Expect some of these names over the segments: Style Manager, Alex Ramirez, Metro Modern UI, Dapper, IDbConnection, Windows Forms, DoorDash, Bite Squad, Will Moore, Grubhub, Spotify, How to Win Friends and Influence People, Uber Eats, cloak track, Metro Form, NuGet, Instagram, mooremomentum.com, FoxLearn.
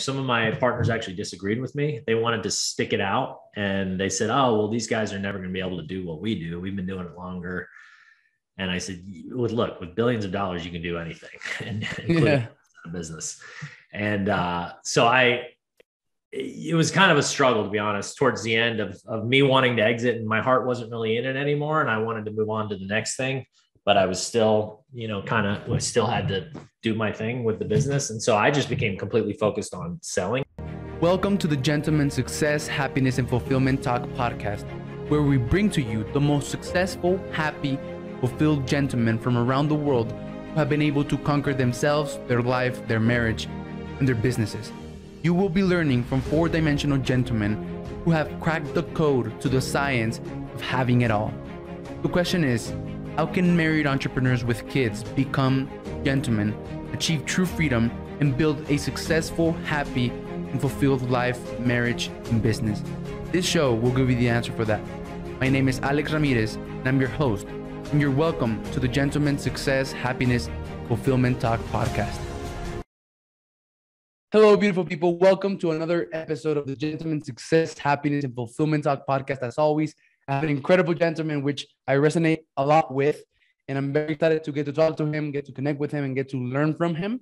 Some of my partners actually disagreed with me. They wanted to stick it out and they said, oh, well, these guys are never going to be able to do what we do. We've been doing it longer. And I said, look, with billions of dollars, you can do anything, including a business. And it was kind of a struggle, to be honest, towards the end of me wanting to exit, and my heart wasn't really in it anymore. And I wanted to move on to the next thing, but I was still, I still had to do my thing with the business. And so I just became completely focused on selling. Welcome to the Gentleman Success, Happiness, and Fulfillment Talk podcast, where we bring to you the most successful, happy, fulfilled gentlemen from around the world who have been able to conquer themselves, their life, their marriage, and their businesses. You will be learning from four-dimensional gentlemen who have cracked the code to the science of having it all. The question is, how can married entrepreneurs with kids become gentlemen, achieve true freedom, and build a successful, happy, and fulfilled life, marriage, and business? This show will give you the answer for that. My name is Alex Ramirez, and I'm your host, and you're welcome to the Gentleman Success, Happiness, Fulfillment Talk podcast. Hello, beautiful people. Welcome to another episode of the Gentleman Success, Happiness, and Fulfillment Talk podcast. As always, I have an incredible gentleman, which I resonate a lot with, and I'm very excited to get to talk to him, get to connect with him, and get to learn from him,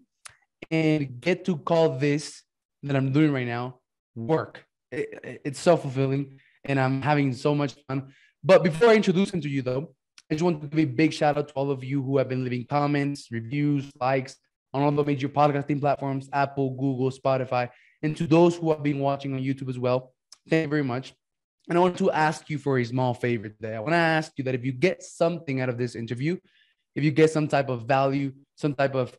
and get to call this that I'm doing right now work. It's so fulfilling, and I'm having so much fun. But before I introduce him to you, though, I just want to give a big shout out to all of you who have been leaving comments, reviews, likes, on all the major podcasting platforms, Apple, Google, Spotify, and to those who have been watching on YouTube as well. Thank you very much. And I want to ask you for a small favor today. I want to ask you that if you get something out of this interview, if you get some type of value, some type of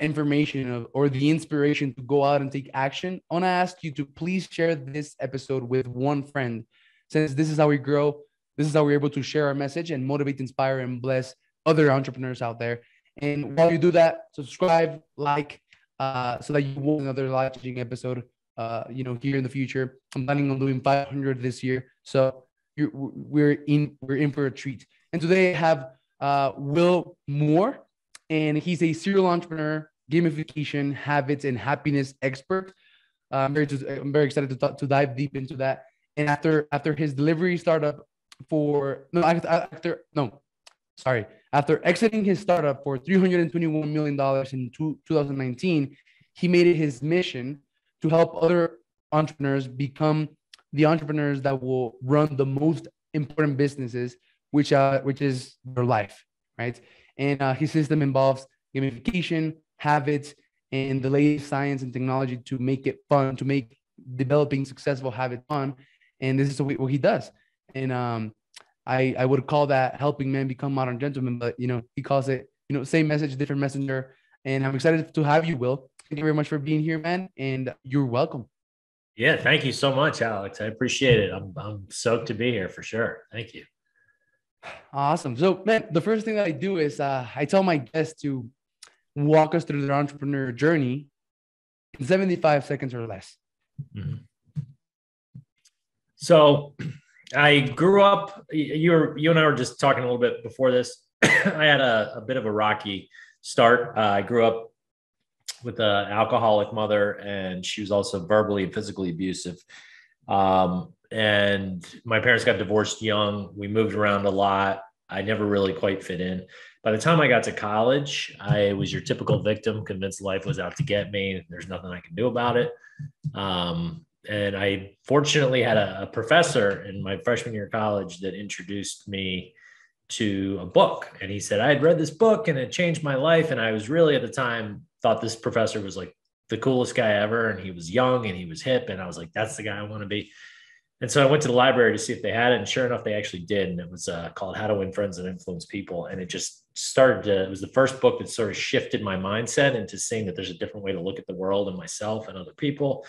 information or the inspiration to go out and take action, I want to ask you to please share this episode with one friend, since this is how we grow. This is how we're able to share our message and motivate, inspire, and bless other entrepreneurs out there. And while you do that, subscribe, like, so that you won't another life-changing episode, here in the future. I'm planning on doing 500 this year, so we're in for a treat. And today I have Will Moore, and he's a serial entrepreneur, gamification, habits, and happiness expert. I'm very excited to dive deep into that. And after his delivery startup After exiting his startup for $321 million in 2019, he made it his mission to help other entrepreneurs become the entrepreneurs that will run the most important businesses, which is their life, right? And his system involves gamification, habits, and the latest science and technology to make it fun, to make developing successful habits fun. And this is what he does. And I would call that helping men become modern gentlemen, but he calls it, same message, different messenger. And I'm excited to have you, Will. Thank you very much for being here, man. And you're welcome. Yeah, thank you so much, Alex. I appreciate it. I'm stoked to be here for sure. Thank you. Awesome. So, man, the first thing that I do is I tell my guests to walk us through their entrepreneur journey in 75 seconds or less. Mm-hmm. So I grew up, you and I were just talking a little bit before this. I had a bit of a rocky start. I grew up with an alcoholic mother, and she was also verbally and physically abusive. And my parents got divorced young. We moved around a lot. I never really quite fit in. By the time I got to college, I was your typical victim, convinced life was out to get me, and there's nothing I can do about it. And I fortunately had a professor in my freshman year of college that introduced me to a book. And he said, I had read this book and it changed my life. And I was really at the time thought this professor was like the coolest guy ever. And he was young and he was hip. And I was like, that's the guy I want to be. And so I went to the library to see if they had it. And sure enough, they actually did. And it was called How to Win Friends and Influence People. And it just it was the first book that sort of shifted my mindset into seeing that there's a different way to look at the world and myself and other people.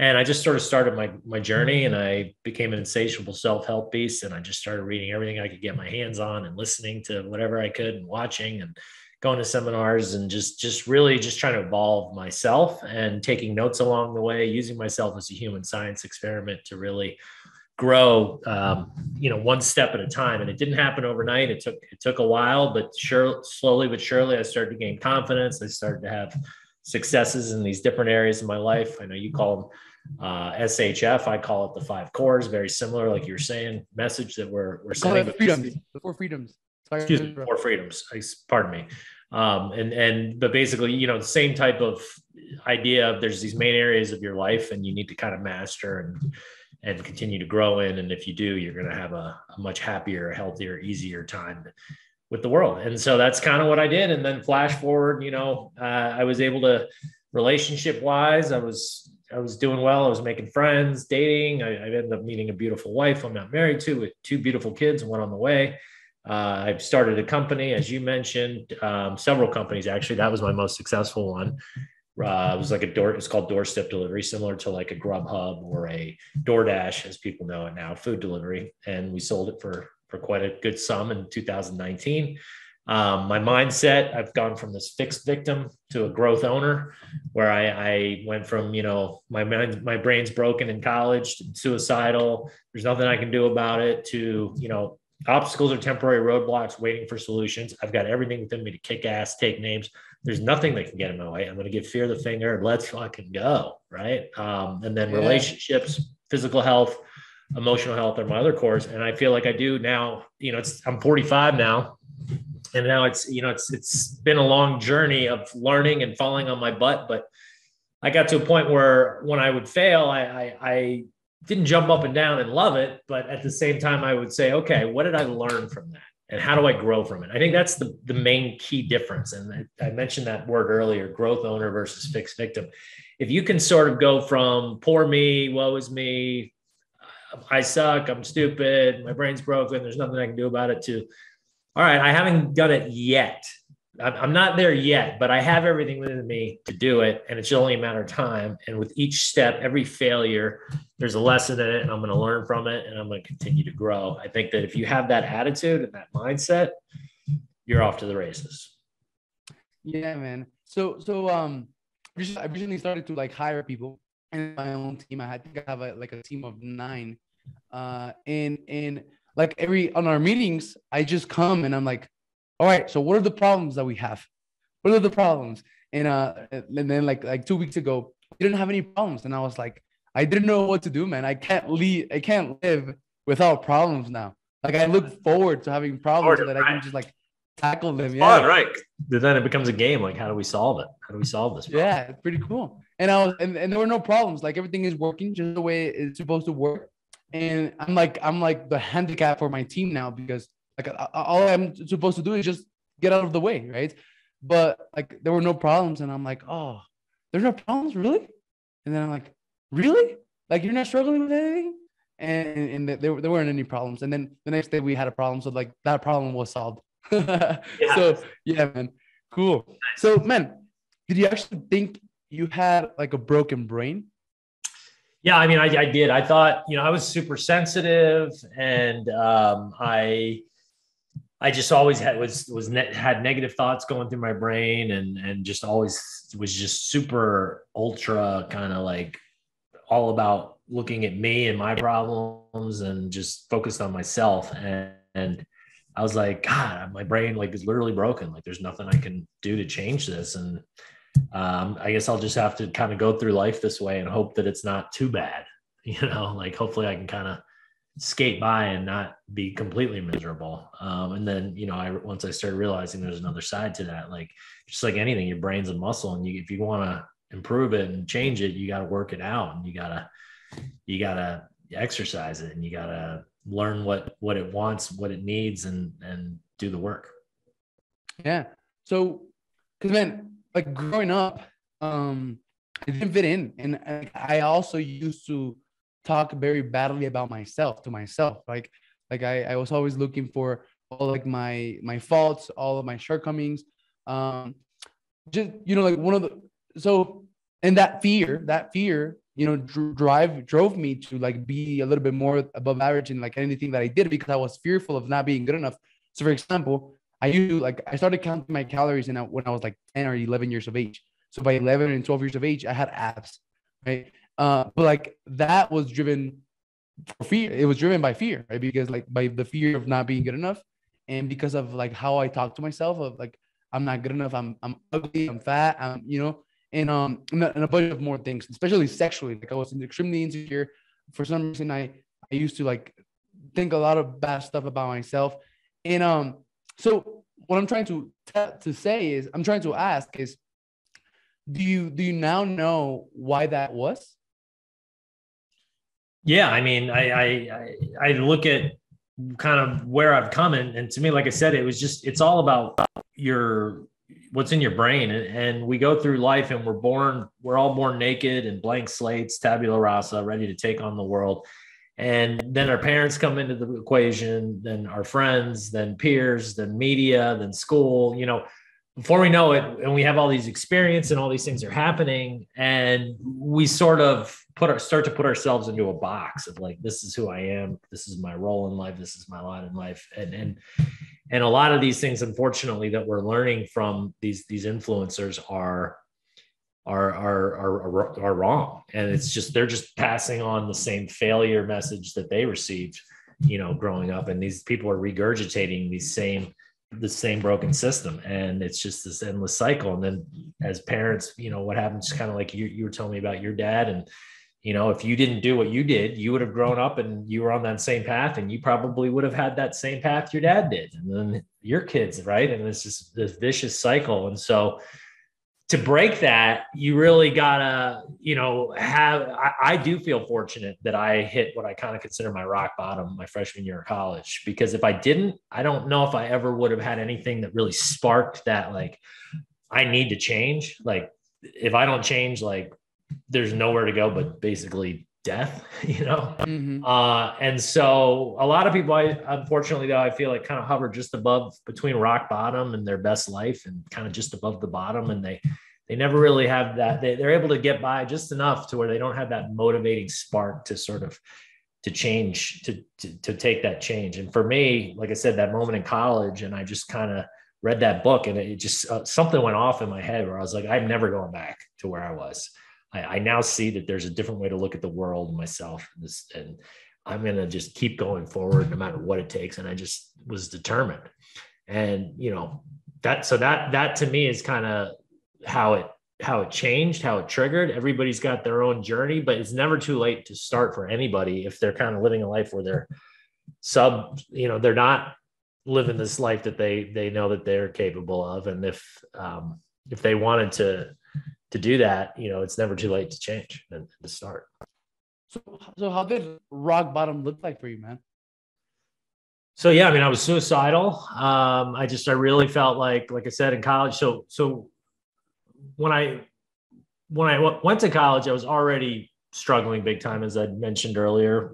And I just sort of started my journey, and I became an insatiable self-help beast. And I just started reading everything I could get my hands on and listening to whatever I could and watching and going to seminars and just really trying to evolve myself and taking notes along the way, using myself as a human science experiment to really grow, one step at a time. And it didn't happen overnight. It took a while, but slowly but surely, I started to gain confidence. I started to have successes in these different areas of my life. I know you call them SHF. I call it the 5 cores, very similar, like you're saying, message that we're sending. The 4 freedoms. Sorry. Excuse me, 4 freedoms. Pardon me. But basically, you know, same type of idea of there's these main areas of your life and you need to kind of master and continue to grow in. And if you do, you're going to have a much happier, healthier, easier time with the world. And so that's kind of what I did. And then flash forward, you know, I was able to, relationship wise, I was doing well. I was making friends, dating. I ended up meeting a beautiful wife I'm not married to, with 2 beautiful kids, one on the way. I've started a company, as you mentioned, several companies, actually. That was my most successful one. It was like it's called doorstep delivery, similar to like a Grubhub or a DoorDash, as people know it now, food delivery. And we sold it for quite a good sum in 2019. My mindset, I've gone from this fixed victim to a growth owner, where I went from, you know, my brain's broken in college, to suicidal, there's nothing I can do about it, to, you know, obstacles are temporary roadblocks waiting for solutions. I've got everything within me to kick ass, take names. There's nothing that can get in my way. I'm going to give fear the finger and let's fucking go. Right. And then relationships, physical health, emotional health are my other cores. And I feel like I do now, you know, I'm 45 now, and now it's, you know, it's been a long journey of learning and falling on my butt. But I got to a point where when I would fail, I didn't jump up and down and love it. But at the same time, I would say, okay, what did I learn from that? And how do I grow from it? I think that's the main key difference. And I mentioned that word earlier, growth owner versus fixed victim. If you can sort of go from poor me, woe is me, I suck, I'm stupid, my brain's broken, there's nothing I can do about it, to, all right, I haven't done it yet. I'm not there yet, but I have everything within me to do it. And it's only a matter of time. And with each step, every failure, there's a lesson in it, and I'm going to learn from it, and I'm going to continue to grow. I think that if you have that attitude and that mindset, you're off to the races. Yeah, man. So, I recently started to like hire people in my own team. I think I have a team of 9, and like on our meetings, I just come and I'm like, all right, so what are the problems that we have? What are the problems? And then like 2 weeks ago, we didn't have any problems. And I was like, I didn't know what to do, man. I can't live without problems now. Like, I look forward to having problems so that I can just like tackle them. Yeah. Fun, right. Then it becomes a game. Like, how do we solve it? How do we solve this problem? Yeah, it's pretty cool. And and there were no problems. Like, everything is working just the way it's supposed to work. And I'm like the handicap for my team now, because like, all I'm supposed to do is just get out of the way, right? But like, there were no problems, and I'm like, oh, there's no problems, really? And then I'm like, really? Like, you're not struggling with anything? And there weren't any problems. And then the next day we had a problem, so like, that problem was solved. Yeah. So yeah, man, cool. So man, did you actually think you had like a broken brain? Yeah, I mean, I did. I thought, you know, I was super sensitive, and I just always had negative thoughts going through my brain, and just always was just super ultra kind of like all about looking at me and my problems, and just focused on myself. And I was like, God, my brain like is literally broken. Like, there's nothing I can do to change this. And I guess I'll just have to kind of go through life this way and hope that it's not too bad. You know, like, hopefully I can kind of skate by and not be completely miserable. And then, you know, once I started realizing there's another side to that, like, just like anything, your brain's a muscle, and if you want to improve it and change it, you got to work it out, and you gotta exercise it, and you gotta learn what it wants, what it needs, and do the work. Yeah. So, cause man, like, growing up, it didn't fit in. And I also used to talk very badly about myself to myself. Like I was always looking for all like my faults, all of my shortcomings. Just, you know, like and that fear, you know, drove me to like be a little bit more above average in like anything that I did, because I was fearful of not being good enough. So for example, I started counting my calories when I was like 10 or 11 years of age. So by 11 and 12 years of age, I had abs, right? But like, that was driven for fear. It was driven by fear, right? Because like, by the fear of not being good enough, and because of like how I talk to myself of like, I'm not good enough. I'm ugly. I'm fat. I'm, you know, and a bunch of more things, especially sexually. Like I was extremely insecure. For some reason, I used to like think a lot of bad stuff about myself. And so what I'm trying to say is, I'm trying to ask is, do you now know why that was? Yeah, I mean, I look at kind of where I've come, and to me, like I said, it was just, it's all about what's in your brain. And we go through life and we're all born naked and blank slates, tabula rasa, ready to take on the world. And then our parents come into the equation, then our friends, then peers, then media, then school, you know, before we know it. And we have all these experiences and all these things are happening. And we sort of start to put ourselves into a box of like, this is who I am. This is my role in life. This is my lot in life. And a lot of these things, unfortunately, that we're learning from these influencers are wrong. And it's just, they're just passing on the same failure message that they received, you know, growing up. And these people are regurgitating the same broken system. And it's just this endless cycle. And then as parents, you know, what happens, kind of like you were telling me about your dad, and, you know, if you didn't do what you did, you would have grown up and you were on that same path, and you probably would have had that same path your dad did, and then your kids, right? And it's just this vicious cycle. And so to break that, you really gotta, you know, I do feel fortunate that I hit what I kind of consider my rock bottom my freshman year of college, because if I didn't, I don't know if I ever would have had anything that really sparked that, like, I need to change. Like, if I don't change, like, there's nowhere to go but basically death, you know? Mm-hmm. And so a lot of people, unfortunately, though, I feel like kind of hover just above, between rock bottom and their best life, and kind of just above the bottom. And they never really have that. They're able to get by just enough to where they don't have that motivating spark to sort of, to change, to take that change. And for me, like I said, that moment in college, and I just kind of read that book, and it just, something went off in my head where I was like, I'm never going back to where I was. I now see that there's a different way to look at the world, myself, and I'm going to just keep going forward no matter what it takes. And I just was determined, and, you know, that to me is kind of how it changed, how it triggered. Everybody's got their own journey, but it's never too late to start for anybody. If they're kind of living a life where they're not living this life that they know that they're capable of. And if they wanted to do that, you know, it's never too late to change and to start. So how did rock bottom look like for you, man? So, yeah, I mean, I was suicidal. I really felt like I said, in college. So when I went to college, I was already struggling big time, as I mentioned earlier,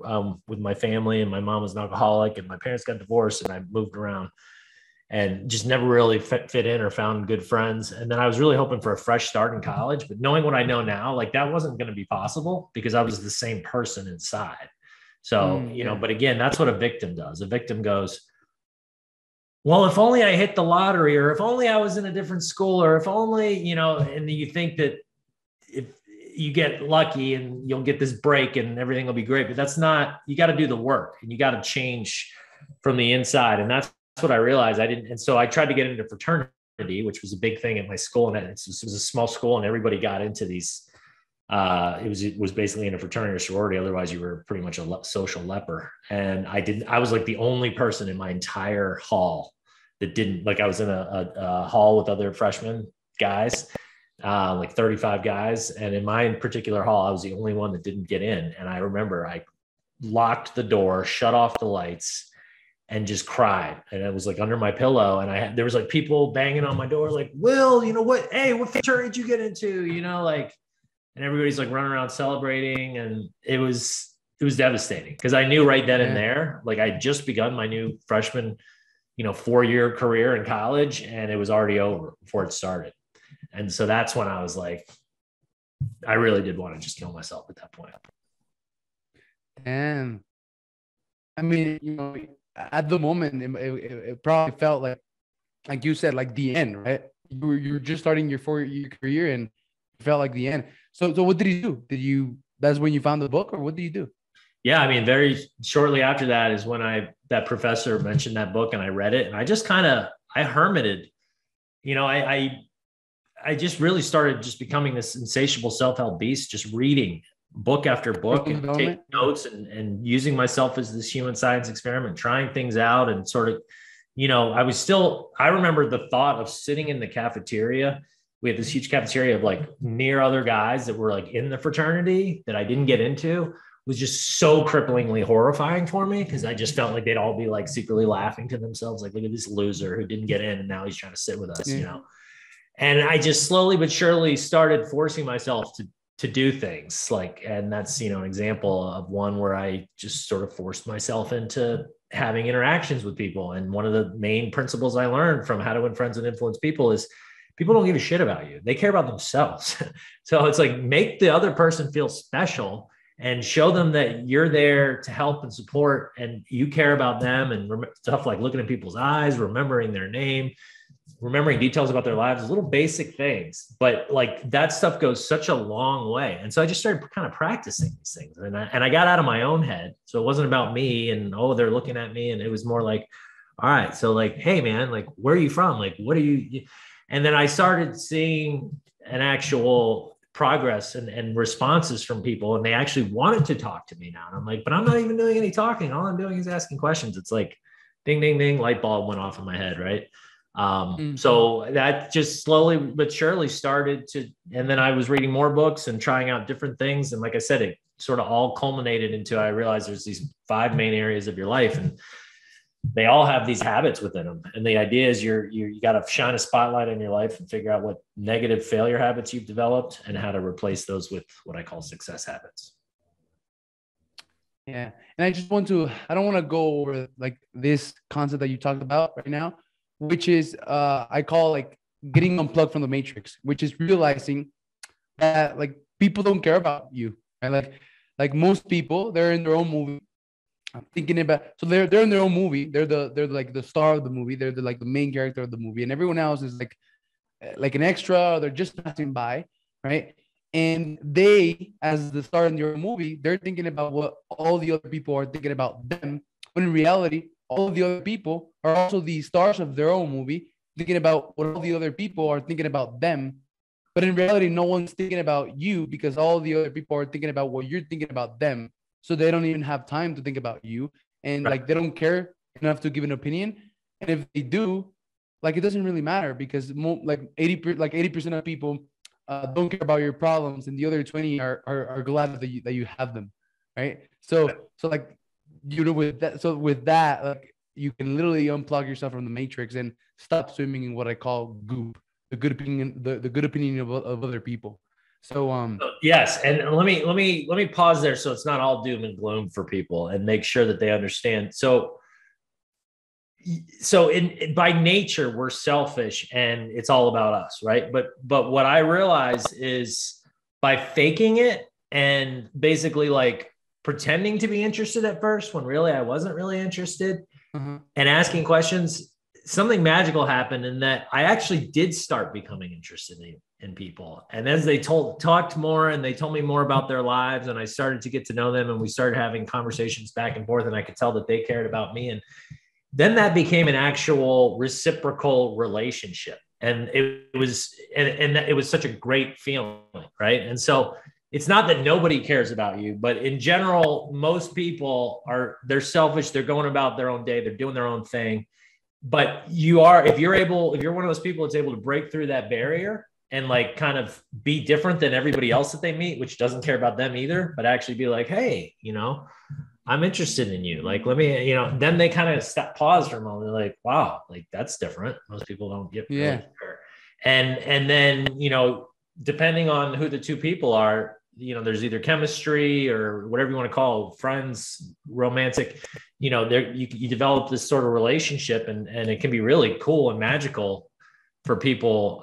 with my family, and my mom was an alcoholic, and my parents got divorced, and I moved around and just never really fit in or found good friends. And then I was really hoping for a fresh start in college, but knowing what I know now, like, that wasn't going to be possible, because I was the same person inside. So, you know, but again, that's what a victim does. A victim goes, well, if only I hit the lottery, or if only I was in a different school, or if only, you know, and you think that if you get lucky and you'll get this break and everything will be great, but that's not, you got to do the work, and you got to change from the inside. And that's what I realized. I didn't. And so I tried to get into fraternity, which was a big thing at my school. And it was a small school, and everybody got into these, it was basically in a fraternity or sorority. Otherwise you were pretty much a social leper. And I was like the only person in my entire hall that didn't, like, I was in a hall with other freshman guys, like 35 guys. And in my particular hall, I was the only one that didn't get in. And I remember I locked the door, shut off the lights, and just cried. And it was like under my pillow. And there was like people banging on my door, like, Will, you know what? Hey, what fraternity did you get into? You know, like, and everybody's like running around celebrating. And it was devastating, because I knew right then and there, like, I had just begun my new freshman, you know, 4-year career in college, and it was already over before it started. And so that's when I was like, I really did want to just kill myself at that point. And I mean, you know, at the moment, it probably felt like you said, like the end, right? You were just starting your 4-year career, and it felt like the end. So what did you do? That's when you found the book, or what did you do? Yeah, I mean, very shortly after that is when that professor mentioned that book, and I read it, and I just kind of, I hermited, you know, I I just really started just becoming this insatiable self-help beast, just reading book after book and taking notes and using myself as this human science experiment, trying things out and sort of, you know, I remember the thought of sitting in the cafeteria. We had this huge cafeteria of like near other guys that were like in the fraternity that I didn't get into. Was just so cripplingly horrifying for me, because I just felt like they'd all be like secretly laughing to themselves, like, look at this loser who didn't get in and now he's trying to sit with us, you know. And I just slowly but surely started forcing myself to do things like, and that's, you know, an example of one where I just sort of forced myself into having interactions with people. And one of the main principles I learned from How to Win Friends and Influence People is people don't give a shit about you. They care about themselves. So it's like, make the other person feel special and show them that you're there to help and support and you care about them, and stuff like looking in people's eyes, remembering their name, remembering details about their lives, little basic things. But like that stuff goes such a long way. And so I just started kind of practicing these things, and I got out of my own head. So it wasn't about me and, oh, they're looking at me. And it was more like, all right, so like, hey man, like, where are you from? Like, what are you? And then I started seeing an actual progress and responses from people, and they actually wanted to talk to me now. And I'm like, but I'm not even doing any talking. All I'm doing is asking questions. It's like, ding, ding, ding, light bulb went off in my head. Right. So that just slowly but surely started to, and then I was reading more books and trying out different things. And like I said, it sort of all culminated into, I realized there's these 5 main areas of your life, and they all have these habits within them. And the idea is you got to shine a spotlight on your life and figure out what negative failure habits you've developed and how to replace those with what I call success habits. Yeah. And I don't want to go over like this concept that you talked about right now, which is, I call like getting unplugged from the matrix, which is realizing that like people don't care about you. Right? Like most people, they're in their own movie. I'm thinking about, so they're in their own movie. They're like the star of the movie. They're like the main character of the movie, and everyone else is like an extra. Or they're just passing by, right? And they, as the star in your movie, they're thinking about what all the other people are thinking about them. When in reality, all the other people are also the stars of their own movie, thinking about what all the other people are thinking about them. But in reality, no one's thinking about you, because all the other people are thinking about what you're thinking about them. So they don't even have time to think about you, and like, they don't care enough to give an opinion. And if they do, like, it doesn't really matter, because like 80% of people don't care about your problems, and the other 20 are glad that you have them. Right. So like, you know, with that, like, you can literally unplug yourself from the matrix and stop swimming in what I call goop, the good opinion of other people. So, yes. And let me pause there. So it's not all doom and gloom for people, and make sure that they understand. So by nature, we're selfish and it's all about us. Right. But what I realize is by faking it and basically like pretending to be interested at first, when really I wasn't really interested, and asking questions, something magical happened in that I actually did start becoming interested in people. And as they talked more and they told me more about their lives, and I started to get to know them, and we started having conversations back and forth, and I could tell that they cared about me. And then that became an actual reciprocal relationship. And it was such a great feeling. Right. And so it's not that nobody cares about you, but in general, most people they're selfish. They're going about their own day. They're doing their own thing. But if you're one of those people that's able to break through that barrier and like kind of be different than everybody else that they meet, which doesn't care about them either, but actually be like, hey, you know, I'm interested in you. Like, let me, you know, then they kind of pause for a moment. They're like, wow, like that's different. Most people don't get sure. And then, you know, depending on who the 2 people are, you know, there's either chemistry or whatever you want to call it, friends, romantic, you know, you develop this sort of relationship, and it can be really cool and magical for people.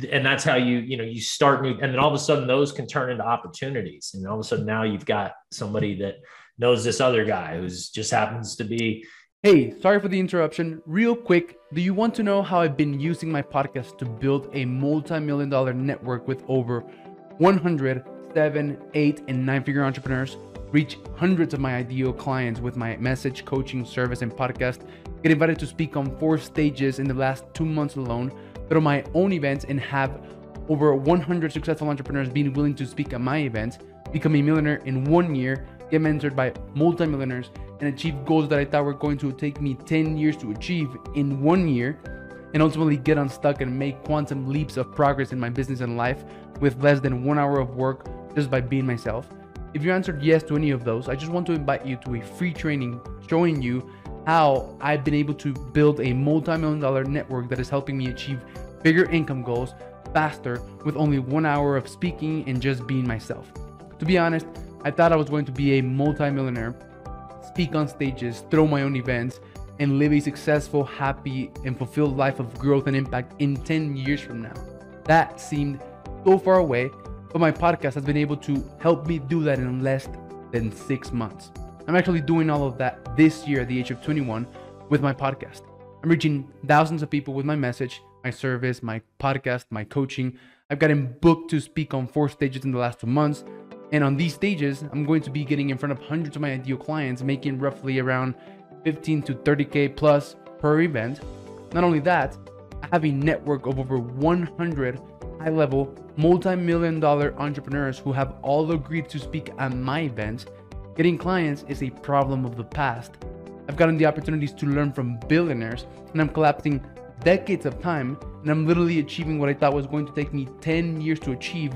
And that's how you start new. And then all of a sudden those can turn into opportunities. And all of a sudden now you've got somebody that knows this other guy who's just happens to be, hey, sorry for the interruption. Real quick, do you want to know how I've been using my podcast to build a multi-million-dollar network with over 100, 7, 8, and 9-figure entrepreneurs, reach hundreds of my ideal clients with my message, coaching, service, and podcast, get invited to speak on 4 stages in the last 2 months alone, throw my own events, and have over 100 successful entrepreneurs being willing to speak at my events, become a millionaire in 1 year, get mentored by multimillionaires, and achieve goals that I thought were going to take me 10 years to achieve in 1 year, and ultimately get unstuck and make quantum leaps of progress in my business and life with less than 1 hour of work just by being myself. If you answered yes to any of those, I just want to invite you to a free training showing you how I've been able to build a multi-million-dollar network that is helping me achieve bigger income goals faster with only 1 hour of speaking and just being myself. To be honest, I thought I was going to be a multi-millionaire, speak on stages, throw my own events, and live a successful, happy, and fulfilled life of growth and impact in 10 years from now. That seemed so far away, but my podcast has been able to help me do that in less than 6 months. I'm actually doing all of that this year at the age of 21 with my podcast. I'm reaching thousands of people with my message, my service, my podcast, my coaching. I've gotten booked to speak on 4 stages in the last 2 months. And on these stages, I'm going to be getting in front of hundreds of my ideal clients, making roughly around 15 to 30K plus per event. Not only that, I have a network of over 100 high-level, multi-million-dollar entrepreneurs who have all agreed to speak at my events. Getting clients is a problem of the past. I've gotten the opportunities to learn from billionaires, and I'm collapsing decades of time, and I'm literally achieving what I thought was going to take me 10 years to achieve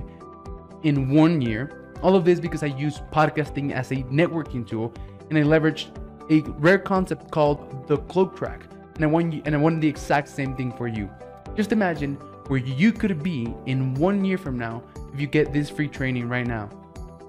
in 1 year. All of this because I use podcasting as a networking tool, and I leveraged a rare concept called the cloak track. And I want the exact same thing for you. Just imagine where you could be in 1 year from now if you get this free training right now.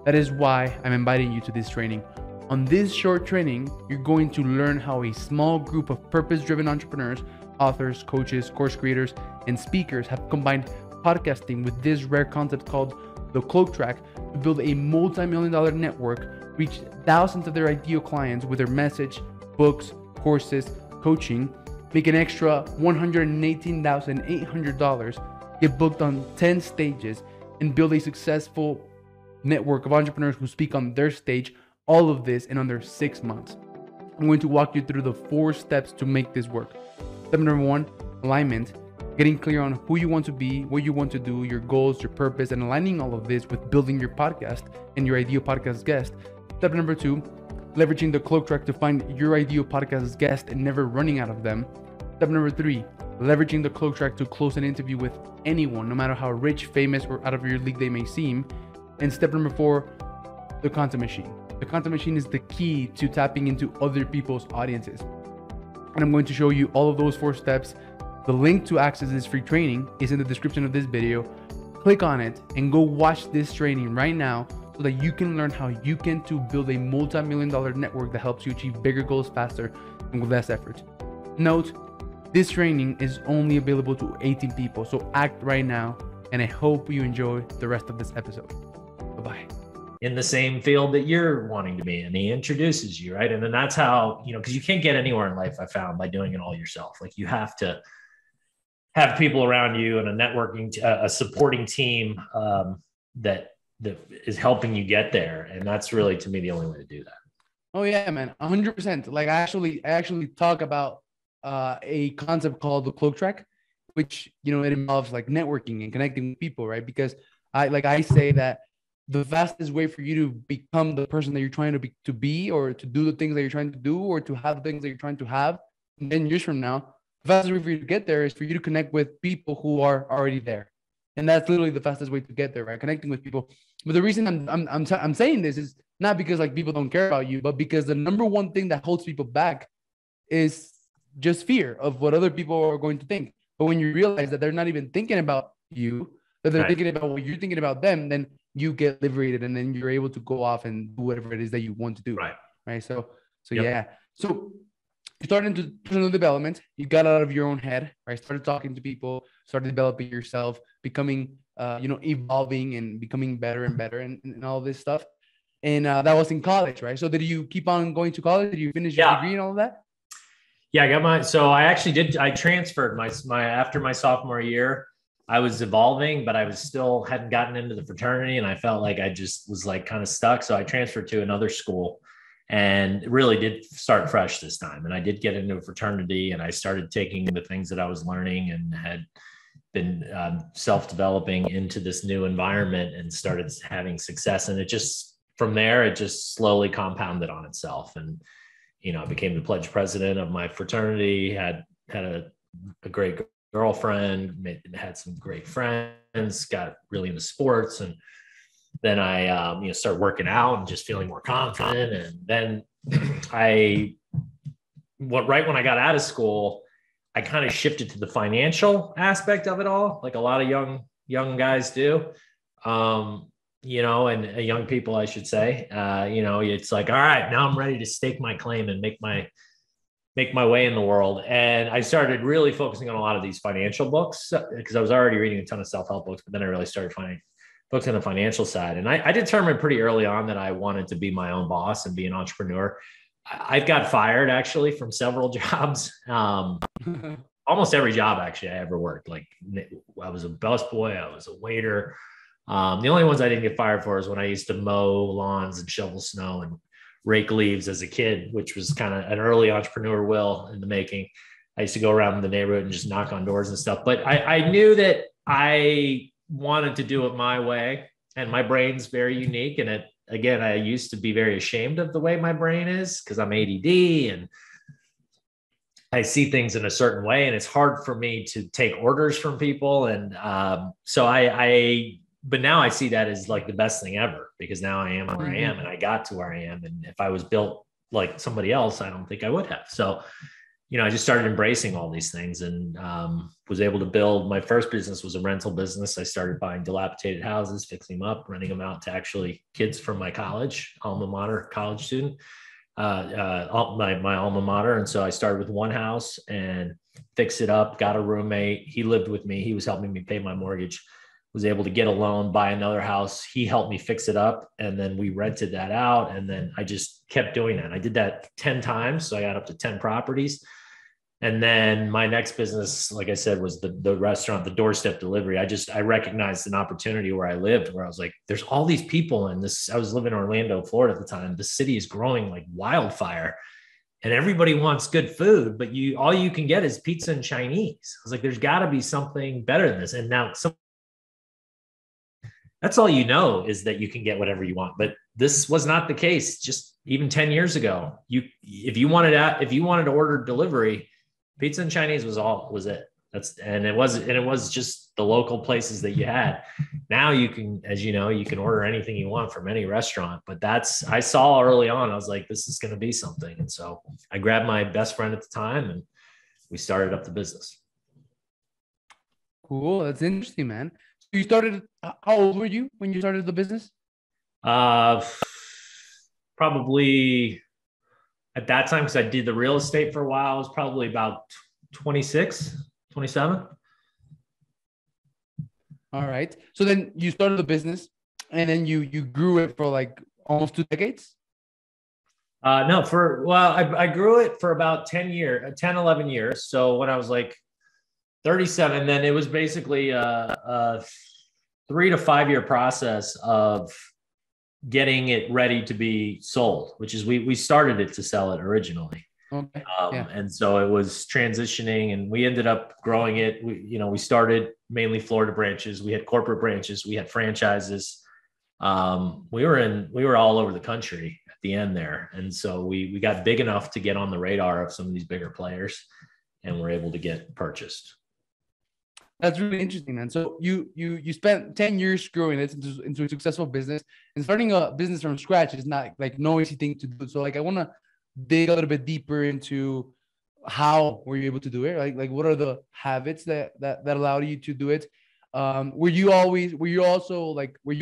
That is why I'm inviting you to this training. On this short training, you're going to learn how a small group of purpose-driven entrepreneurs, authors, coaches, course creators, and speakers have combined podcasting with this rare concept called the cloak track to build a multi-million-dollar network, reach thousands of their ideal clients with their message, books, courses, coaching, make an extra $118,800, get booked on 10 stages, and build a successful network of entrepreneurs who speak on their stage, all of this in under 6 months. I'm going to walk you through the 4 steps to make this work. Step number 1, alignment, getting clear on who you want to be, what you want to do, your goals, your purpose, and aligning all of this with building your podcast and your ideal podcast guest. Step number 2, leveraging the cloak track to find your ideal podcast guest and never running out of them. Step number 3, leveraging the cloak track to close an interview with anyone, no matter how rich, famous, or out of your league they may seem. And step number 4, the content machine. The content machine is the key to tapping into other people's audiences. And I'm going to show you all of those 4 steps. The link to access this free training is in the description of this video. Click on it and go watch this training right now, so that you can learn how you can to build a multi-million-dollar network that helps you achieve bigger goals faster and with less effort. Note, this training is only available to 18 people, so act right now, and I hope you enjoy the rest of this episode. Bye-bye. In the same field that you're wanting to be in, he introduces you, right? And then that's how, you know, because you can't get anywhere in life, I found, by doing it all yourself. Like, you have to have people around you and a networking, a supporting team that is helping you get there. And that's really, to me, the only way to do that. Oh yeah, man. 100%. Like, I actually talk about a concept called the cloak track, which, you know, it involves like networking and connecting with people, right? Because I say that the fastest way for you to become the person that you're trying to be, or to do the things that you're trying to do, or to have the things that you're trying to have 10 years from now, the fastest way for you to get there is for you to connect with people who are already there. And that's literally the fastest way to get there, right? Connecting with people. But the reason I'm saying this is not because like people don't care about you, but because the number one thing that holds people back is just fear of what other people are going to think. But when you realize that they're not even thinking about you, that they're thinking about what you're thinking about them, then you get liberated, and then you're able to go off and do whatever it is that you want to do. Right. So yep. Yeah. So you started into personal development. You got out of your own head, right? Started talking to people, started developing yourself, becoming, evolving and becoming better and better and all this stuff. And that was in college, right? So did you keep on going to college? Did you finish your degree and all of that? Yeah, I got mine. So I actually did. I transferred my after my sophomore year. I was evolving, but I was still hadn't gotten into the fraternity, and I felt like I just was like kind of stuck. So I transferred to another school, and really did start fresh this time. And I did get into a fraternity, and I started taking the things that I was learning and had been self-developing into this new environment and started having success. And it just, from there, it just slowly compounded on itself. And, you know, I became the pledge president of my fraternity, had a great girlfriend, had some great friends, got really into sports. And then I, you know, started working out and just feeling more confident. And then right when I got out of school, I kind of shifted to the financial aspect of it all, like a lot of young guys do, you know, and young people, I should say, you know, it's like, all right, now I'm ready to stake my claim and make my way in the world. And I started really focusing on a lot of these financial books because I was already reading a ton of self-help books, but then I really started finding books on the financial side. And I determined pretty early on that I wanted to be my own boss and be an entrepreneur. I've got fired actually from several jobs, almost every job actually I ever worked. Like I was a busboy, I was a waiter. The only ones I didn't get fired for is when I used to mow lawns and shovel snow and rake leaves as a kid, which was kind of an early entrepreneur Will in the making. I used to go around the neighborhood and just knock on doors and stuff. But I knew that I wanted to do it my way, and my brain's very unique, and it. Again, I used to be very ashamed of the way my brain is because I'm ADD and I see things in a certain way, and it's hard for me to take orders from people. And but now I see that as like the best thing ever, because now I am where I am and I got to where I am. And if I was built like somebody else, I don't think I would have. So, you know, I just started embracing all these things and was able to build. My first business was a rental business. I started buying dilapidated houses, fixing them up, renting them out to actually kids from my college, alma mater, college student, my alma mater. And so I started with one house and fixed it up, got a roommate. He lived with me. He was helping me pay my mortgage, was able to get a loan, buy another house. He helped me fix it up. And then we rented that out. And then I just kept doing that. I did that 10 times. So I got up to 10 properties. And then my next business, like I said, was the restaurant, the doorstep delivery. I recognized an opportunity where I lived, where I was like, there's all these people in this. I was living in Orlando, Florida at the time. The city is growing like wildfire and everybody wants good food, but all you can get is pizza and Chinese. I was like, there's gotta be something better than this. And now that's all you know is that you can get whatever you want, but this was not the case. Just even 10 years ago, if you wanted to order delivery, pizza and Chinese was it. It was just the local places that you had. Now you can, as you know, you can order anything you want from any restaurant, but I saw early on, I was like, this is going to be something. And so I grabbed my best friend at the time and we started up the business. Cool. That's interesting, man. So you started, how old were you when you started the business? Probably at that time, because I did the real estate for a while, I was probably about 26, 27. All right. So then you started the business and then you grew it for like almost 2 decades? I grew it for about 11 years. So when I was like 37, then it was basically a 3 to 5 year process of getting it ready to be sold, which is we started it to sell it originally. Okay. And so it was transitioning and we ended up growing it. We started mainly Florida branches. We had corporate branches. We had franchises. We were all over the country at the end there. And so we got big enough to get on the radar of some of these bigger players and were able to get purchased. That's really interesting, man. So you spent 10 years growing it into a successful business, and starting a business from scratch is not like no easy thing to do. So like, I want to dig a little bit deeper into how were you able to do it? Like what are the habits that allowed you to do it? Were you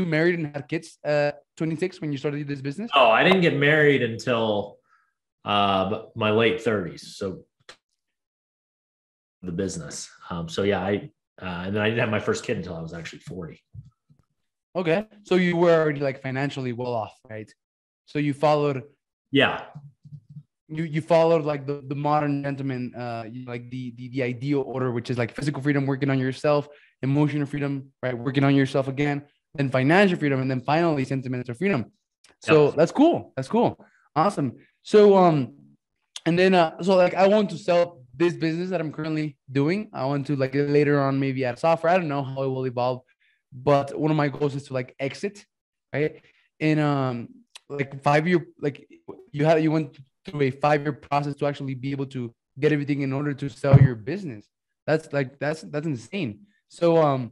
married and had kids at 26 when you started this business? Oh, I didn't get married until my late 30s. So the business. And then I didn't have my first kid until I was actually 40. Okay. So you were already like financially well off, right? So you followed. Yeah. You followed like the modern gentleman, like the ideal order, which is like physical freedom, working on yourself, emotional freedom, right? Working on yourself again, then financial freedom, and then finally sentimental freedom. So yeah. That's cool. That's cool. Awesome. So, and then, so like I want to sell this business that I'm currently doing, I want to like later on maybe add software. I don't know how it will evolve, but one of my goals is to like exit, right? In like 5 year, like you went through a 5 year process to actually be able to get everything in order to sell your business. That's like, that's insane. So I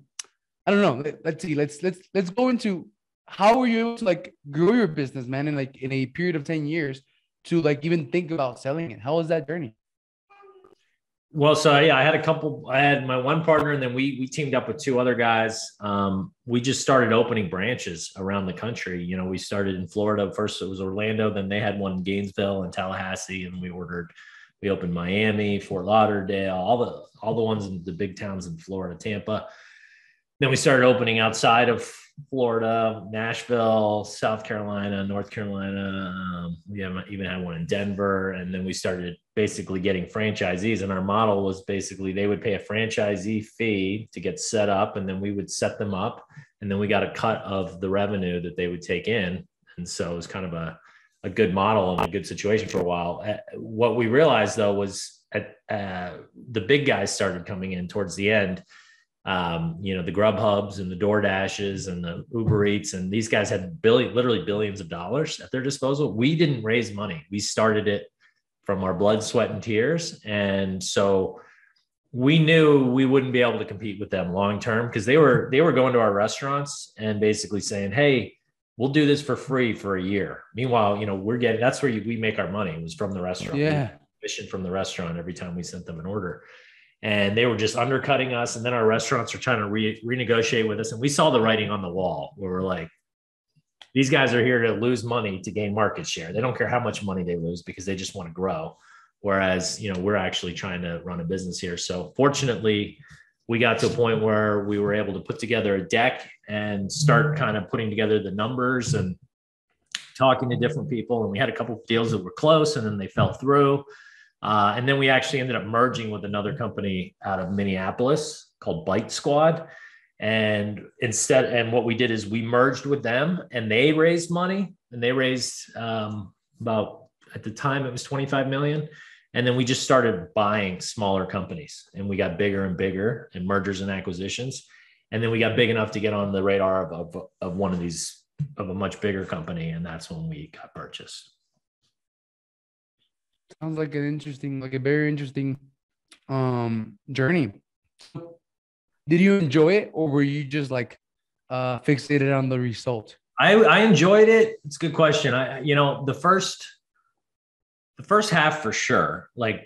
don't know. Let's see, let's go into how were you able to like grow your business, man, in like in a period of 10 years to like even think about selling it? How was that journey? Well, so yeah, I had my one partner, and then we teamed up with two other guys. We just started opening branches around the country. You know, we started in Florida. First it was Orlando, then they had one in Gainesville and Tallahassee, and we opened Miami, Fort Lauderdale, all the ones in the big towns in Florida, Tampa. Then we started opening outside of Florida, Nashville, South Carolina, North Carolina. We even had one in Denver. And then we started basically getting franchisees. And our model was basically they would pay a franchisee fee to get set up, and then we would set them up. And then we got a cut of the revenue that they would take in. And so it was kind of a good model and a good situation for a while. What we realized, though, was the big guys started coming in towards the end. You know, the Grubhubs and the DoorDashes and the Uber Eats, and these guys had literally billions of dollars at their disposal. We didn't raise money. We started it from our blood, sweat, and tears. And so we knew we wouldn't be able to compete with them long-term, because they were going to our restaurants and basically saying, hey, we'll do this for free for a year. Meanwhile, you know, that's where we make our money. It was from the restaurant. Yeah. Commission from the restaurant every time we sent them an order. And they were just undercutting us. And then our restaurants were trying to renegotiate with us. And we saw the writing on the wall where we're like, these guys are here to lose money to gain market share. They don't care how much money they lose because they just want to grow. Whereas, you know, we're actually trying to run a business here. So fortunately, we got to a point where we were able to put together a deck and start kind of putting together the numbers and talking to different people. And we had a couple of deals that were close, and then they fell through. And then we actually ended up merging with another company out of Minneapolis called Bite Squad. And what we did is we merged with them, and they raised money, and they raised about, at the time it was 25 million. And then we just started buying smaller companies, and we got bigger and bigger in mergers and acquisitions. And then we got big enough to get on the radar of one of these, of a much bigger company. And that's when we got purchased. Sounds like an interesting, like a very interesting journey. Did you enjoy it, or were you just like fixated on the result? I enjoyed it. It's a good question. The first half for sure. Like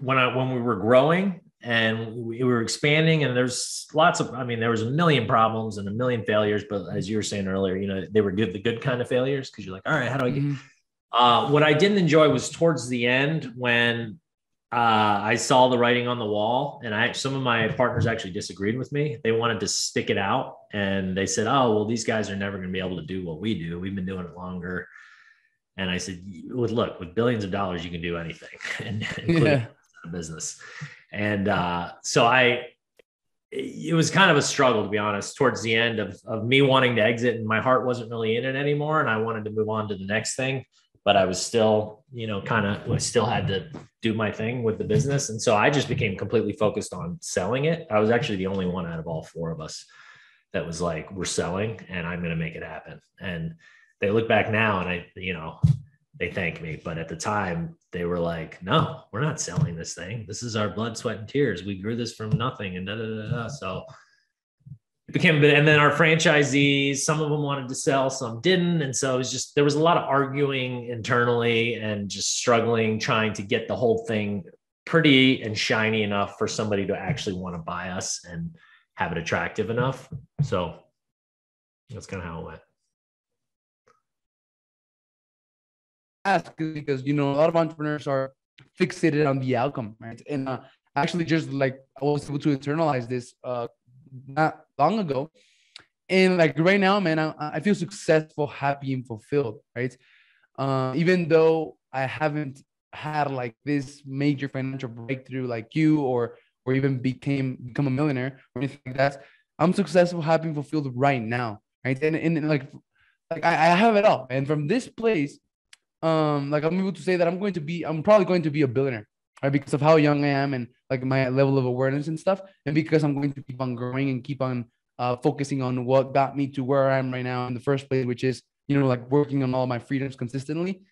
when we were growing and we were expanding, and there's lots of, I mean, there was a million problems and a million failures, but as you were saying earlier, you know, they were good, the good kind of failures. 'Cause you're like, all right, how do I get, what I didn't enjoy was towards the end when I saw the writing on the wall, and some of my partners actually disagreed with me. They wanted to stick it out, and they said, oh, well, these guys are never going to be able to do what we do. We've been doing it longer. And I said, with billions of dollars, you can do anything, and including a business. And it was kind of a struggle, to be honest, towards the end of me wanting to exit, and my heart wasn't really in it anymore. And I wanted to move on to the next thing. But I was still, you know, I still had to do my thing with the business. And so I just became completely focused on selling it. I was actually the only one out of all four of us that was like, we're selling, and I'm going to make it happen. And they look back now, and they thank me. But at the time they were like, no, we're not selling this thing. This is our blood, sweat, and tears. We grew this from nothing, and da, da, da, da. So it became a bit, and then our franchisees, some of them wanted to sell, some didn't. And so it was just, there was a lot of arguing internally and just struggling, trying to get the whole thing pretty and shiny enough for somebody to actually want to buy us and have it attractive enough. So that's kind of how it went. Ask because, you know, a lot of entrepreneurs are fixated on the outcome, right? And actually just like I was able to internalize this not long ago, and like right now, man, I feel successful, happy, and fulfilled, right? Even though I haven't had like this major financial breakthrough like you, or even become a millionaire or anything like that, I'm successful, happy, and fulfilled right now, right? And like I have it all, and from this place, like I'm able to say that I'm probably going to be a billionaire, right? Because of how young I am and like my level of awareness and stuff. And because I'm going to keep on growing and keep on focusing on what got me to where I am right now in the first place, which is, you know, like working on all my freedoms consistently.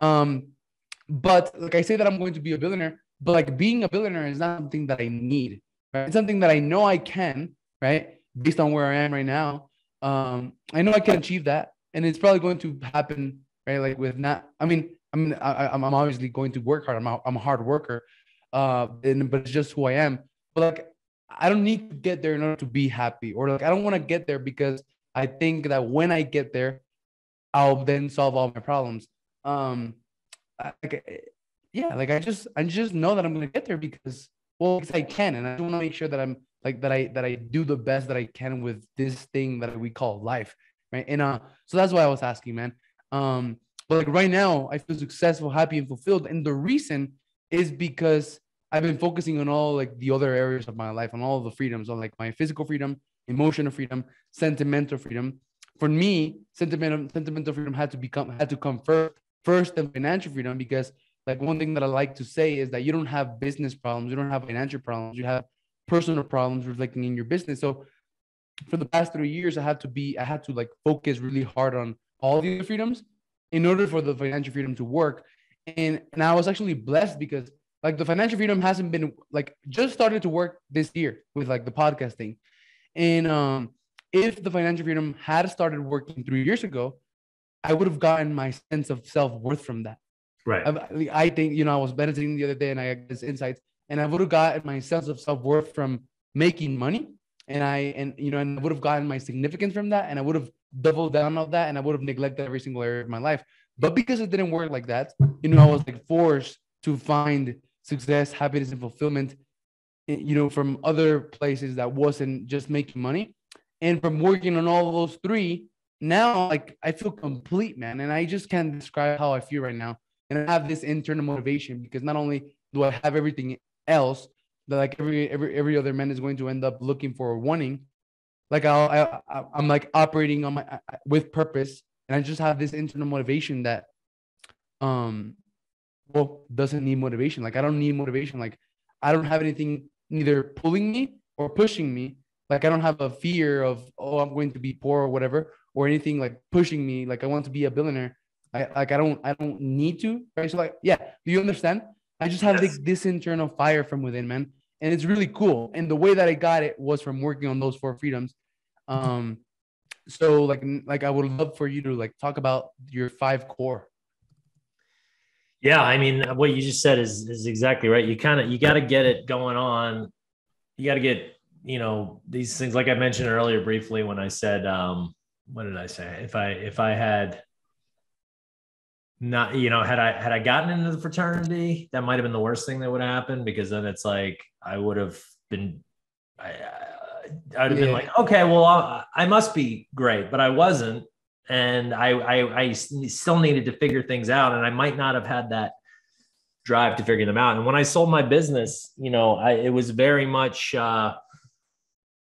But like I say that I'm going to be a billionaire, but like being a billionaire is not something that I need, right? It's something that I know I can, right? Based on where I am right now. I know I can achieve that. And it's probably going to happen, right? Like with not, I'm obviously going to work hard. I'm a hard worker, but it's just who I am. But like, I don't need to get there in order to be happy, or like, I don't want to get there because I think that when I get there, I'll then solve all my problems. I just know that I'm going to get there because I can. And I want to make sure that I'm like, that I do the best that I can with this thing that we call life. Right. And, so that's why I was asking, man. But like right now I feel successful, happy, and fulfilled. And the reason is because I've been focusing on all like the other areas of my life, on all the freedoms, on like my physical freedom, emotional freedom, sentimental freedom. For me, sentimental freedom had to come first than financial freedom, because like one thing that I like to say is that you don't have business problems, you don't have financial problems, you have personal problems reflecting in your business. So for the past 3 years, I had to focus really hard on all the freedoms in order for the financial freedom to work. And I was actually blessed because like the financial freedom hasn't been like just started to work this year with like the podcasting. And if the financial freedom had started working 3 years ago, I would have gotten my sense of self-worth from that. Right. I think, you know, I was meditating the other day and I had this insights, and I would have gotten my sense of self-worth from making money. And I would have gotten my significance from that, and I would have doubled down on that, and I would have neglected every single area of my life. But because it didn't work like that, you know, I was like forced to find success, happiness, and fulfillment, you know, from other places that wasn't just making money. And from working on all those three, now like I feel complete, man. And I just can't describe how I feel right now. And I have this internal motivation because not only do I have everything else that like every other man is going to end up looking for or wanting, like I'm like operating on my with purpose, and I just have this internal motivation that doesn't need motivation. Like I don't need motivation. Like I don't have anything neither pulling me or pushing me. Like I don't have a fear of, oh, I'm going to be poor or whatever, or anything like pushing me. Like I want to be a billionaire. I don't need to. Right? So like, yeah, do you understand? I just have this internal fire from within, man. And it's really cool. And the way that I got it was from working on those four freedoms. So like I would love for you to like talk about your five core. Yeah. I mean, what you just said is exactly right. You got to get it going on. You got to get, you know, these things, like I mentioned earlier briefly, when I said, what did I say? If I had not, you know, had I gotten into the fraternity, that might've been the worst thing that would happen, because then it's like, I would have been like, okay, well, I must be great, but I wasn't. And I still needed to figure things out. And I might not have had that drive to figure them out. And when I sold my business, you know, it was very much,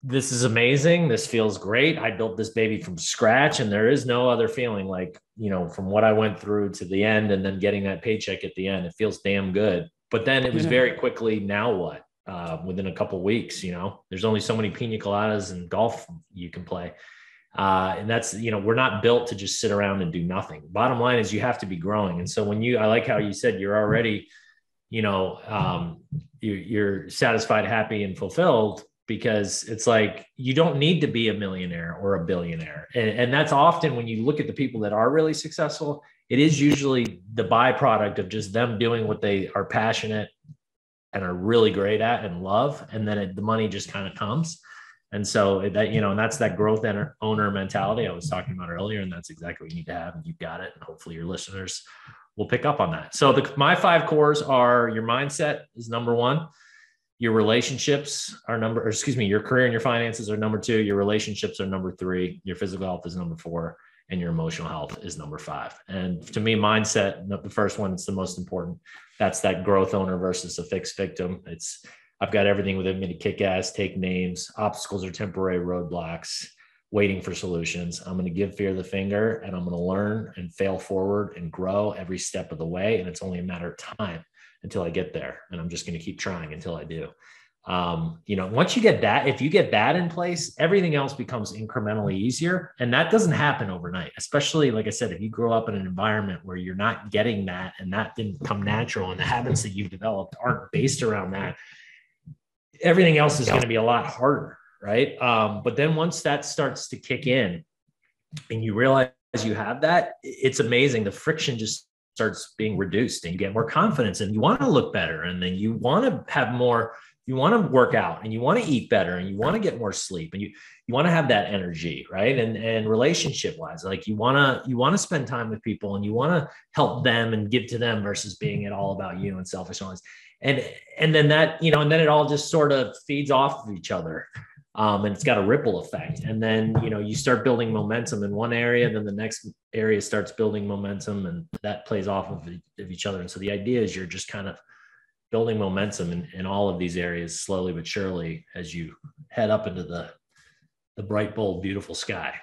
this is amazing. This feels great. I built this baby from scratch, and there is no other feeling like, you know, from what I went through to the end and then getting that paycheck at the end, it feels damn good. But then it was very quickly, now what? Within a couple of weeks, you know, there's only so many pina coladas and golf you can play. And that's, you know, we're not built to just sit around and do nothing. Bottom line is you have to be growing. And so I like how you said, you're already, you know, you're satisfied, happy, and fulfilled, because it's like, you don't need to be a millionaire or a billionaire. And that's often when you look at the people that are really successful, it is usually the byproduct of just them doing what they are passionate and are really great at and love. And then the money just kind of comes. And so that, you know, and that's that growth owner mentality I was talking about earlier. And that's exactly what you need to have. And you've got it. And hopefully your listeners will pick up on that. So my five cores are: your mindset is number one. Your relationships are your career and your finances are number two. Your relationships are number three. Your physical health is number four. And your emotional health is number five. And to me, mindset, the first one, it's the most important. That's that growth owner versus a fixed victim. It's, I've got everything within me to kick ass, take names. Obstacles are temporary roadblocks, waiting for solutions. I'm going to give fear the finger, and I'm going to learn and fail forward and grow every step of the way. And it's only a matter of time. until I get there. And I'm just going to keep trying until I do. You know, once you get that, if you get that in place, everything else becomes incrementally easier. And that doesn't happen overnight, especially, like I said, if you grow up in an environment where you're not getting that and that didn't come natural and the habits that you've developed aren't based around that, everything else is going to be a lot harder. Right. But then once that starts to kick in and you realize you have that, it's amazing. The friction just starts being reduced and you get more confidence and you want to look better. And then you want to have more, you want to work out and you want to eat better and you want to get more sleep and you want to have that energy, right? And relationship wise, like you want to spend time with people and you want to help them and give to them versus being it all about you and selfish and all this. And then that, you know, and then it all just sort of feeds off of each other. And it's got a ripple effect. And then, you know, you start building momentum in one area, then the next area starts building momentum and that plays off of each other. And so the idea is you're just kind of building momentum in all of these areas slowly but surely as you head up into the bright, bold, beautiful sky.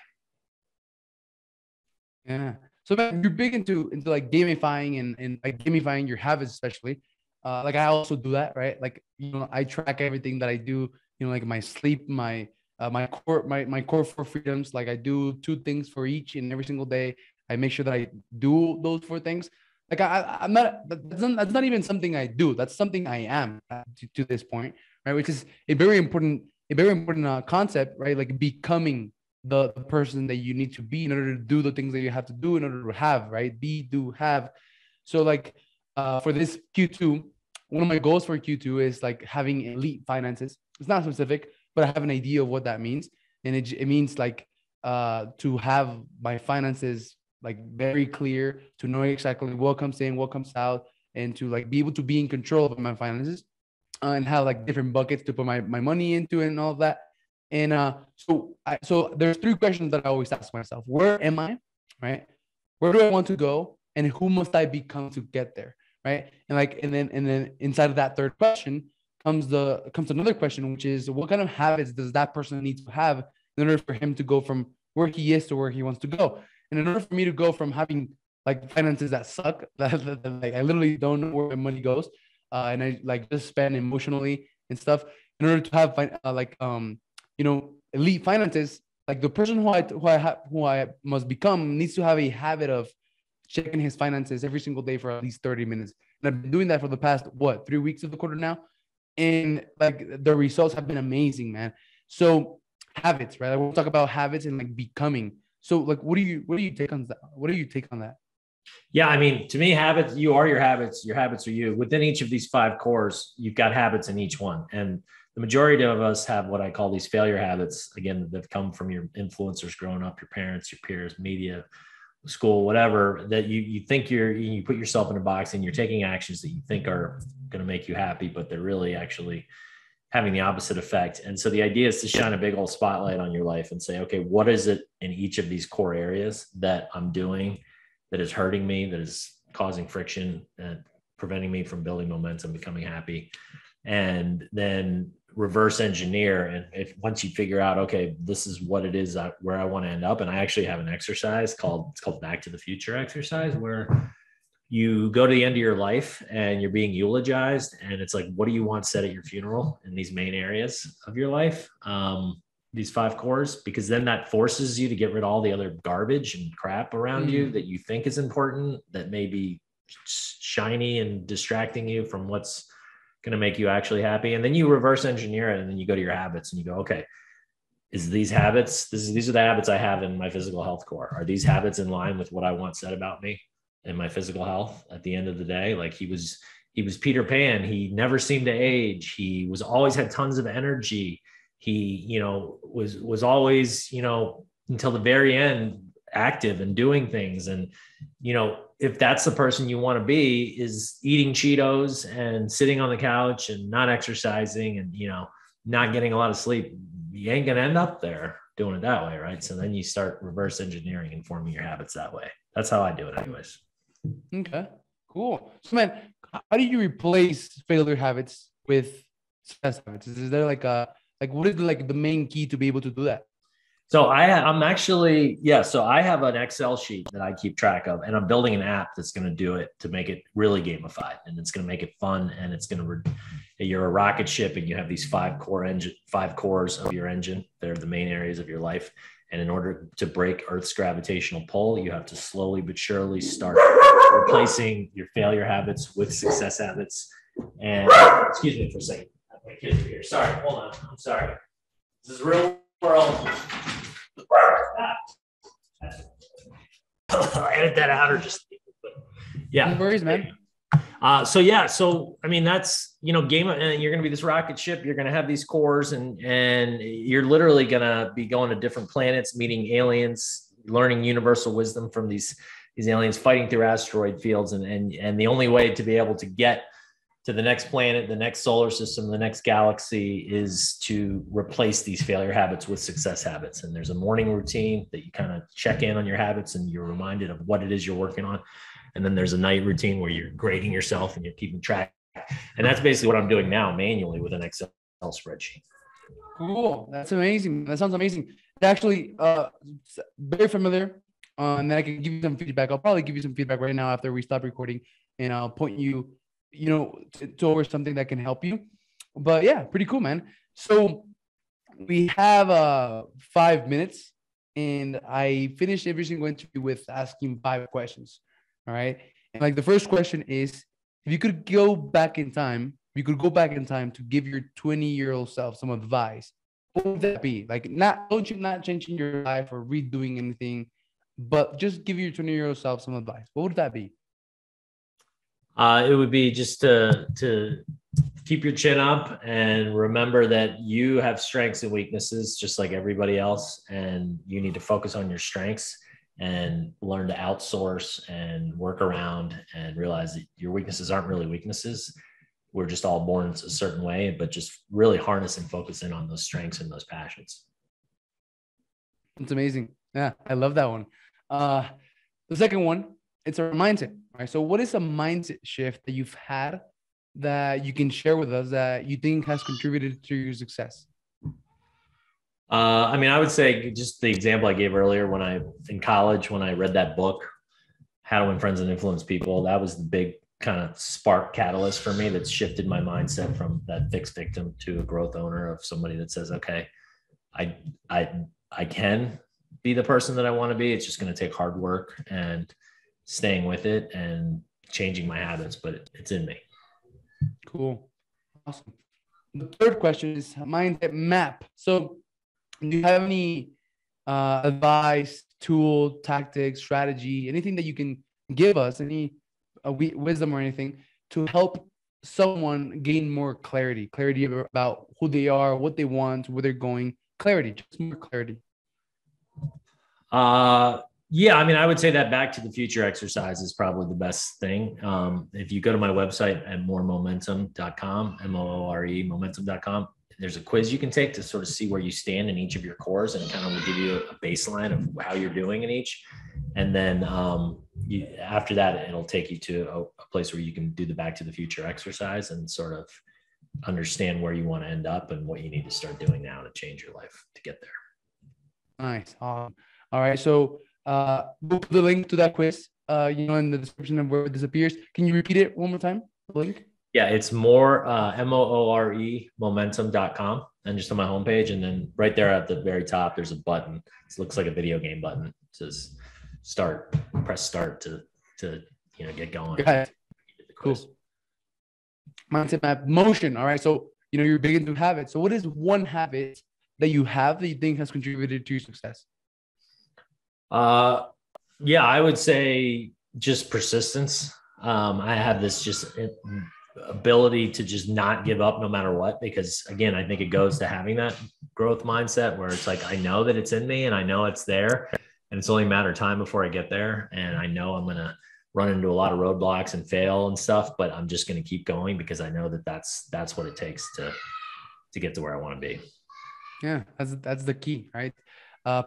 Yeah. So man, you're big into like gamifying and like gamifying your habits, especially. Like I also do that, right? Like, you know, I track everything that I do, you know, like my sleep, my core four freedoms. Like I do two things for each and every single day. I make sure that I do those four things. Like that's not even something I do. That's something I am to this point, right? Which is a very important concept, right? Like becoming the person that you need to be in order to do the things that you have to do in order to have, right? Be, do, have. So like for this Q2, one of my goals for Q2 is like having elite finances. It's not specific, but I have an idea of what that means. And it means like to have my finances like very clear, to know exactly what comes in, what comes out, and to like be able to be in control of my finances and have like different buckets to put my money into and all of that. And so there's three questions that I always ask myself. Where am I, right? Where do I want to go? And who must I become to get there, right? And like, and then inside of that third question comes another question, which is what kind of habits does that person need to have in order for him to go from where he is to where he wants to go? And in order for me to go from having like finances that suck, that like I literally don't know where my money goes, and I like just spend emotionally and stuff, in order to have elite finances, like the person who I must become needs to have a habit of checking his finances every single day for at least 30 minutes. And I've been doing that for the past 3 weeks of the quarter now, and like the results have been amazing, man. So habits, right? I want to talk about habits and like becoming. So like, what do you take on that? What do you take on that? Yeah. I mean, to me, habits, you are your habits are you. Within each of these five cores, you've got habits in each one. And the majority of us have what I call these failure habits. Again, they've come from your influencers growing up, your parents, your peers, media, school, whatever, that you think you put yourself in a box and you're taking actions that you think are going to make you happy, but they're really actually having the opposite effect. And so the idea is to shine a big old spotlight on your life and say, okay, what is it in each of these core areas that I'm doing that is hurting me, that is causing friction, preventing me from building momentum, becoming happy, and then reverse engineer. And once you figure out, okay, this is what it is where I want to end up. And I actually have an exercise called Back to the Future exercise, where you go to the end of your life and you're being eulogized. And it's like, what do you want said at your funeral in these main areas of your life? These five cores, because then that forces you to get rid of all the other garbage and crap around you that you think is important, that may be shiny and distracting you from what's going to make you actually happy. And then you reverse engineer it. And then you go to your habits and you go, okay, these are the habits I have in my physical health core. Are these habits in line with what I want said about me and my physical health at the end of the day? Like he was Peter Pan. He never seemed to age. He was always had tons of energy. He, you know, was always, you know, until the very end, active and doing things. And, you know, if that's the person you want to be, is eating Cheetos and sitting on the couch and not exercising and, you know, not getting a lot of sleep, you ain't going to end up there doing it that way. Right. So then you start reverse engineering and forming your habits that way. That's how I do it anyways. Okay, cool. So man, how do you replace failure habits with success habits? Is there like what is like the main key to be able to do that? So I'm actually, yeah. So I have an Excel sheet that I keep track of, and I'm building an app that's going to do it, to make it really gamified, and it's going to make it fun. And it's going to, you're a rocket ship and you have these five cores of your engine. They're the main areas of your life. And in order to break Earth's gravitational pull, you have to slowly but surely start replacing your failure habits with success habits. And excuse me for a second. My kids are here. Sorry. Hold on. I'm sorry. This is real world. Edit that out, or just yeah. No worries, man. So yeah, so I mean that's, you know, game, and you're gonna be this rocket ship. You're gonna have these cores, and you're literally gonna be going to different planets, meeting aliens, learning universal wisdom from these aliens, fighting through asteroid fields, and the only way to be able to get to the next planet, the next solar system, the next galaxy is to replace these failure habits with success habits. And there's a morning routine that you kind of check in on your habits and you're reminded of what it is you're working on. And then there's a night routine where you're grading yourself and you're keeping track. And that's basically what I'm doing now manually with an Excel spreadsheet. Cool. That's amazing. That sounds amazing. It's actually very familiar. And then I can give you some feedback. I'll probably give you some feedback right now after we stop recording, and I'll point you, you know, over something that can help you. But yeah, pretty cool, man. So we have 5 minutes, and I finish every single interview with asking 5 questions. All right. And like the first question is, if you could go back in time, to give your 20-year-old self some advice, what would that be? Like, not changing your life or redoing anything, but just give your 20-year-old self some advice. What would that be? It would be just to keep your chin up and remember that you have strengths and weaknesses just like everybody else, and you need to focus on your strengths and learn to outsource and work around, and realize that your weaknesses aren't really weaknesses. We're just all born a certain way, but just really harness and focus in on those strengths and those passions. It's amazing. Yeah, I love that one. The second one, it's a mindset, right? So what is a mindset shift that you've had that you can share with us that you think has contributed to your success? I mean, I would say just the example I gave earlier in college, when I read that book, How to Win Friends and Influence People, that was the big kind of spark catalyst for me that shifted my mindset from that fixed victim to a growth owner, of somebody that says, okay, I can be the person that I want to be. It's just going to take hard work and staying with it and changing my habits, but it's in me. Cool. Awesome. The third question is mindset map. So do you have any advice, tool, tactics, strategy, anything that you can give us, any wisdom or anything to help someone gain more clarity about who they are, what they want, where they're going, just more clarity? Yeah. I mean, I would say that Back to the Future exercise is probably the best thing. If you go to my website at mooremomentum.com, M-O-O-R-E, momentum.com, there's a quiz you can take to sort of see where you stand in each of your cores, and it kind of will give you a baseline of how you're doing in each. And then after that, it'll take you to a place where you can do the Back to the Future exercise and sort of understand where you want to end up and what you need to start doing now to change your life to get there. Nice. All right. So we'll put the link to that quiz, in the description of where this appears. Can you repeat it one more time? The link? Yeah, it's more, M-O-O-R-E, momentum.com, and just on my homepage. And then right there at the very top, there's a button. It looks like a video game button. It says start, press start to get going. Got it. Cool. Mindset map motion. All right. So, you're big into habits. So what is one habit that you have that you think has contributed to your success? Yeah, I would say just persistence. I have this ability to just not give up no matter what, because again, I think it goes to having that growth mindset where it's like, I know that it's in me and I know it's there, and it's only a matter of time before I get there. And I know I'm going to run into a lot of roadblocks and fail and stuff, but I'm just going to keep going because I know that that's what it takes to get to where I want to be. Yeah. That's the key, right?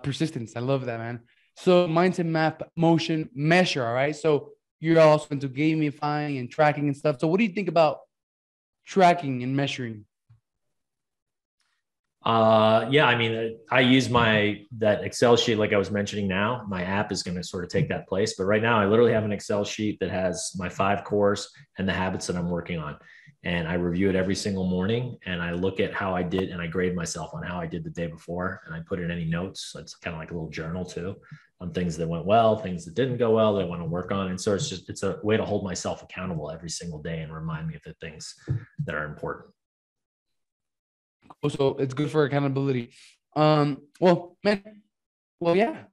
Persistence. I love that, man. So mindset map, motion, measure. All right. So you're also into gamifying and tracking and stuff. So what do you think about tracking and measuring? Yeah, I mean, I use that Excel sheet, like I was mentioning now, my app is going to sort of take that place. But right now I literally have an Excel sheet that has my 5 cores and the habits that I'm working on. And I review it every single morning and I look at how I did and I grade myself on how I did the day before. And I put in any notes. It's kind of like a little journal too, on things that went well, things that didn't go well, that I want to work on. And so it's just, it's a way to hold myself accountable every single day and remind me of the things that are important. So it's good for accountability. Yeah,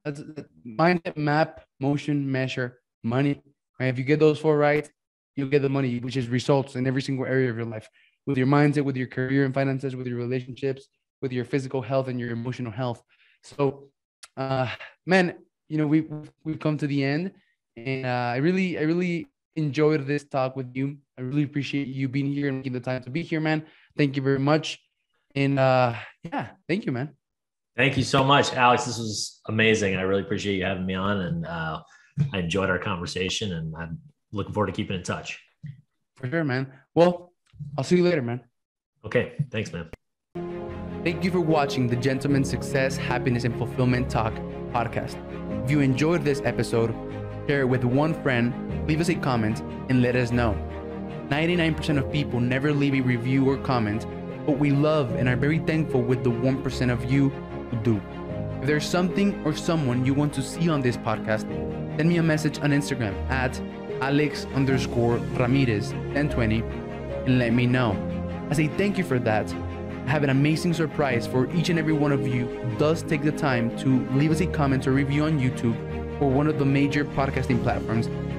that's mindset, map, motion, measure, money, right? If you get those 4 right, you'll get the money, which is results in every single area of your life, with your mindset, with your career and finances, with your relationships, with your physical health and your emotional health. So, you know, we've come to the end, and I really enjoyed this talk with you. I really appreciate you being here and making the time to be here, man. Thank you very much. And thank you, man. Thank you so much, Alex. This was amazing. I really appreciate you having me on, and I enjoyed our conversation, and I'm looking forward to keeping in touch. For sure, man. Well, I'll see you later, man. Okay. Thanks, man. Thank you for watching the Gentleman Success, Happiness, and Fulfillment Talk podcast. If you enjoyed this episode, share it with one friend, leave us a comment, and let us know. 99% of people never leave a review or comment, but we love and are very thankful with the 1% of you who do. If there's something or someone you want to see on this podcast, send me a message on Instagram at Alex_Ramirez 1020 and let me know. I say thank you for that. I have an amazing surprise for each and every one of you who does take the time to leave us a comment or review on YouTube or one of the major podcasting platforms